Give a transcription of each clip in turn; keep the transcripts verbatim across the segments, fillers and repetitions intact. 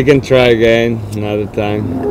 We can try again another time.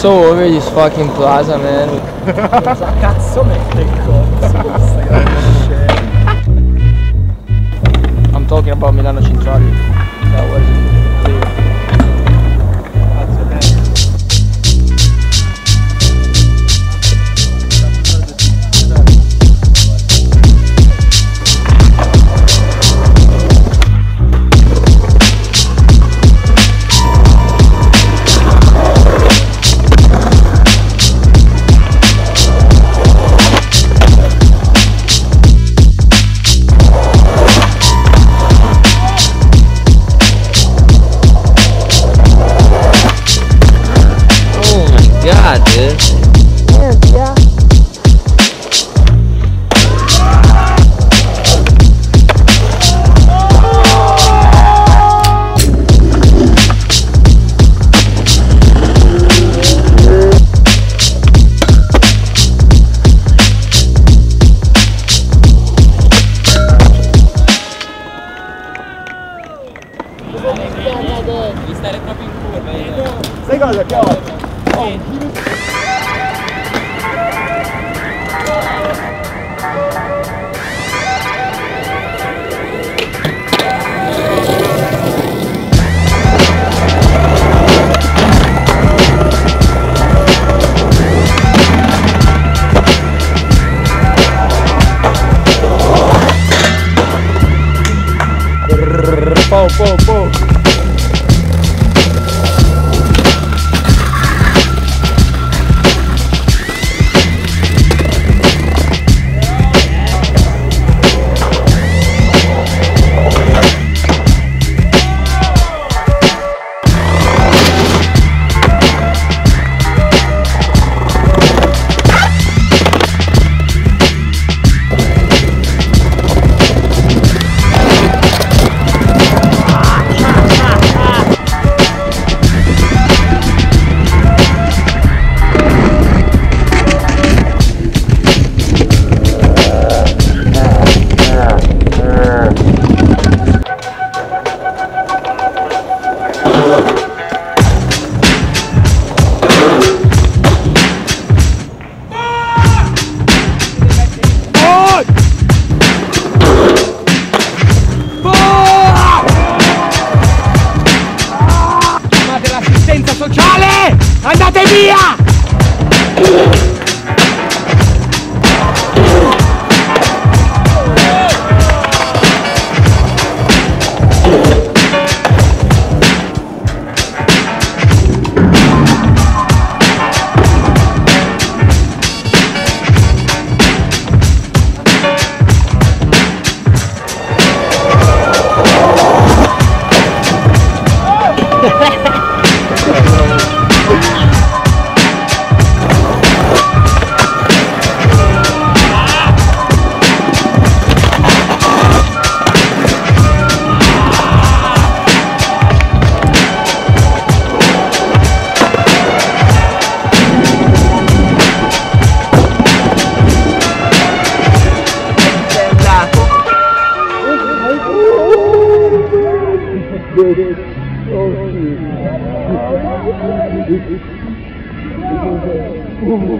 So over this fucking plaza, man. Cosa cazzo mette il cozzo? I'm talking about Milano Centrale. That was it.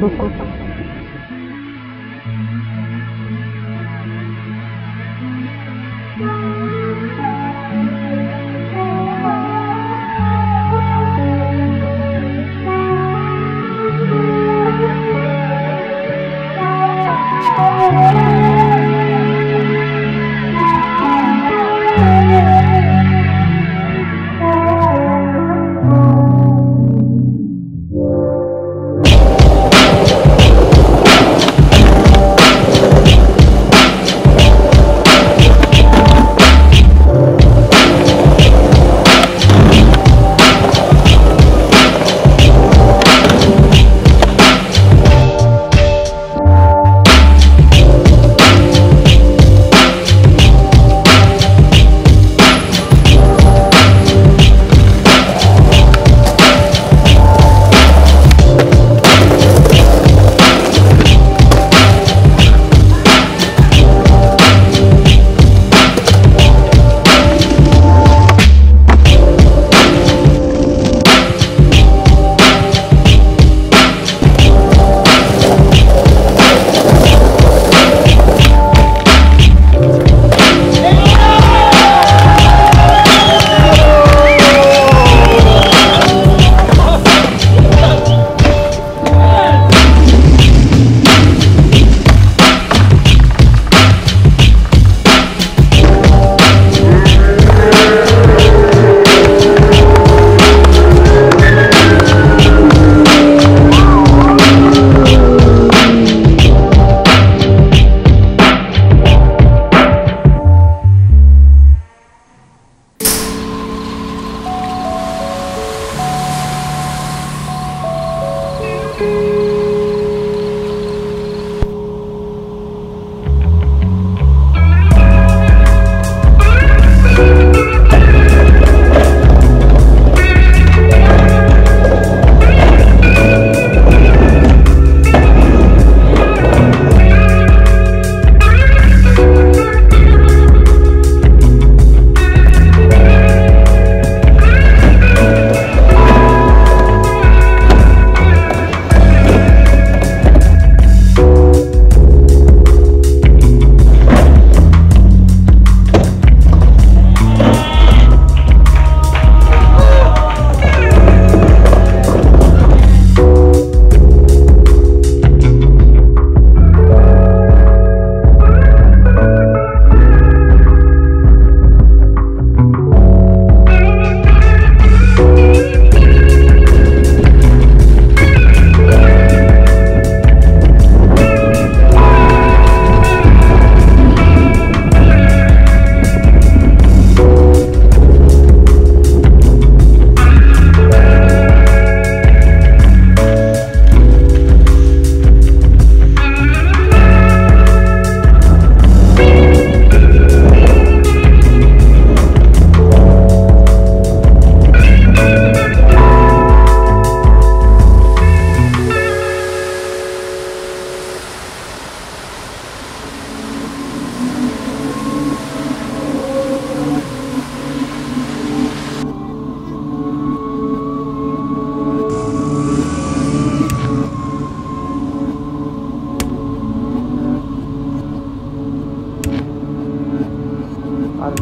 Thank you.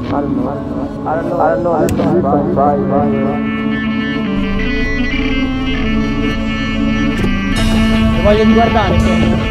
I don't know, I don't know, I don't know, I don't know, I don't know, I don't know, I don't know, I don't know. Voglio riguardare sempre.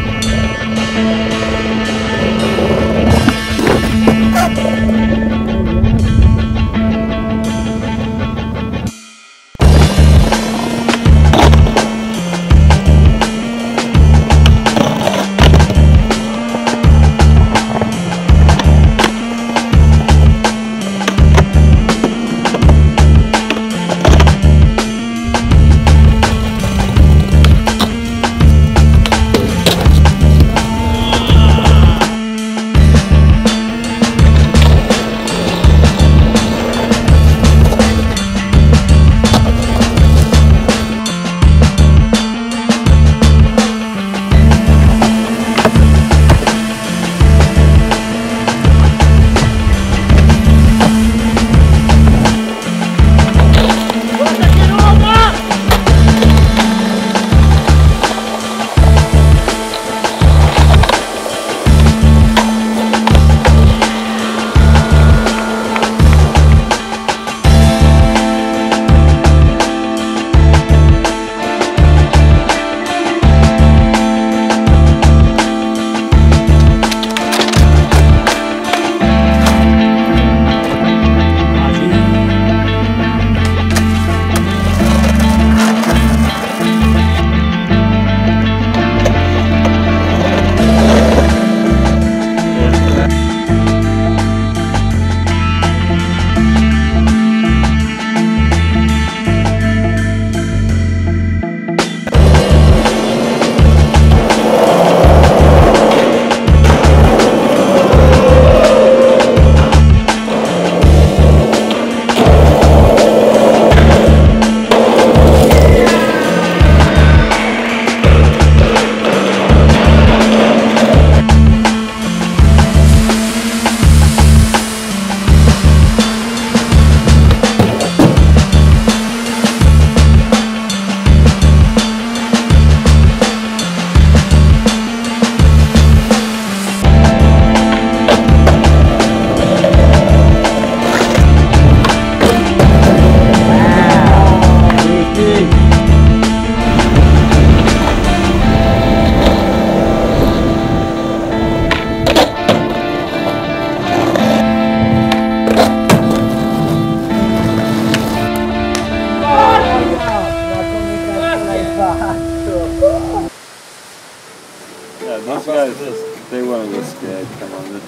Yeah, these guys, they want to go scared. Come on,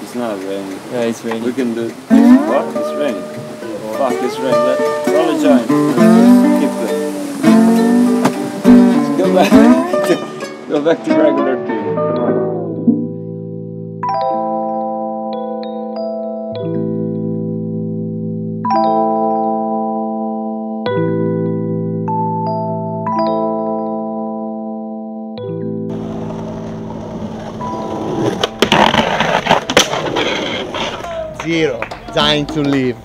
it's not raining. Yeah, it's raining. We can do it. What? It's raining. Fuck, it's raining. Let's roll a joint. Keep it. Let's go back. Go back to regular tune. Come on. Zero, dying to live.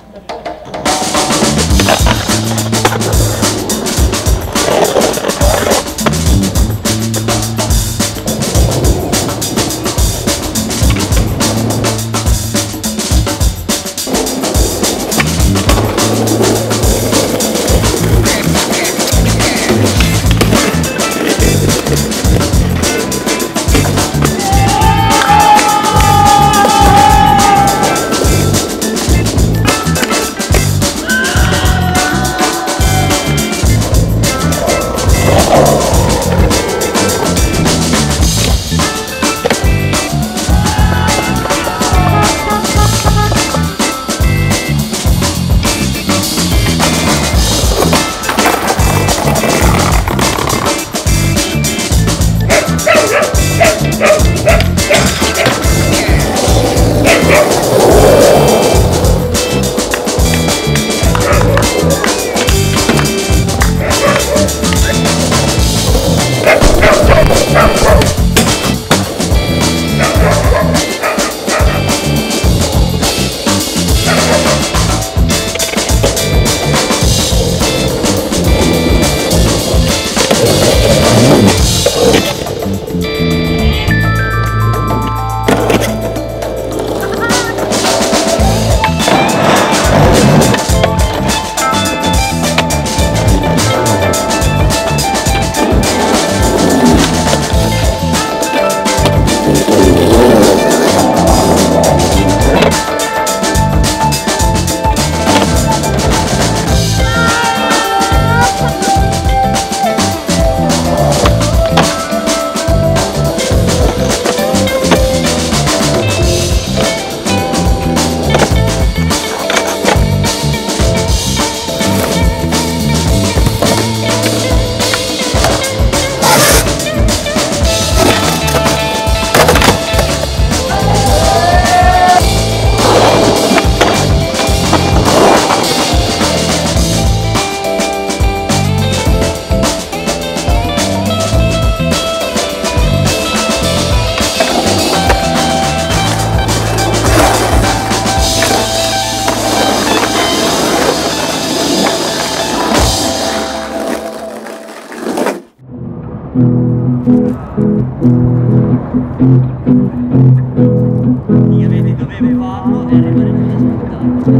Mi avevi dovevi farlo e arrivare più aspettato.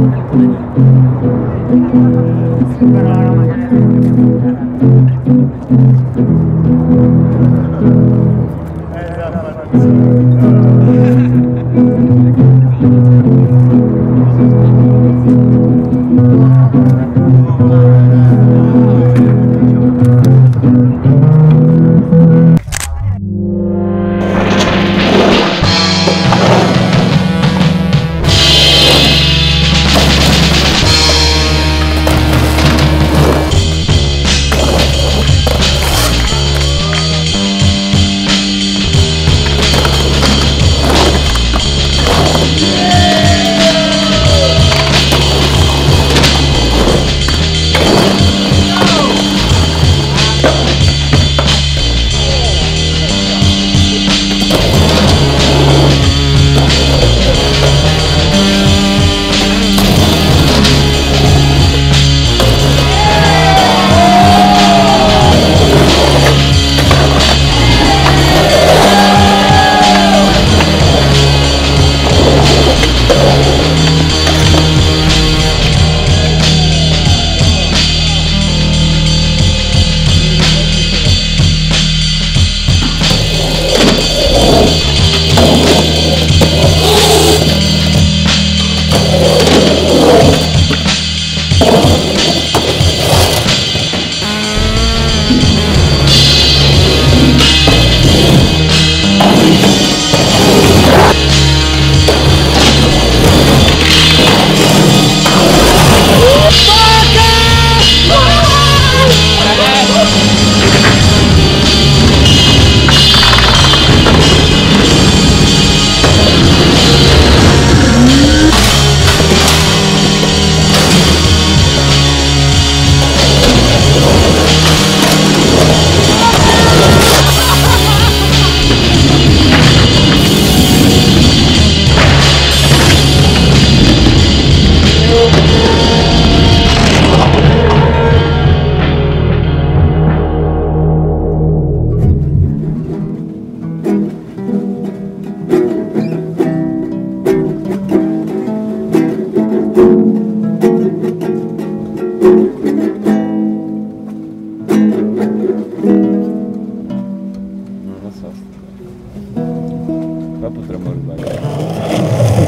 Superare you Qua potremmo rimanere.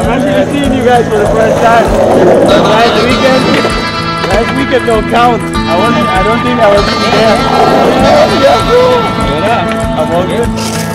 I'm actually seeing you guys for the first time. Last weekend, last weekend don't count. I wasn't. I don't think I was there. Yeah, I'm all good.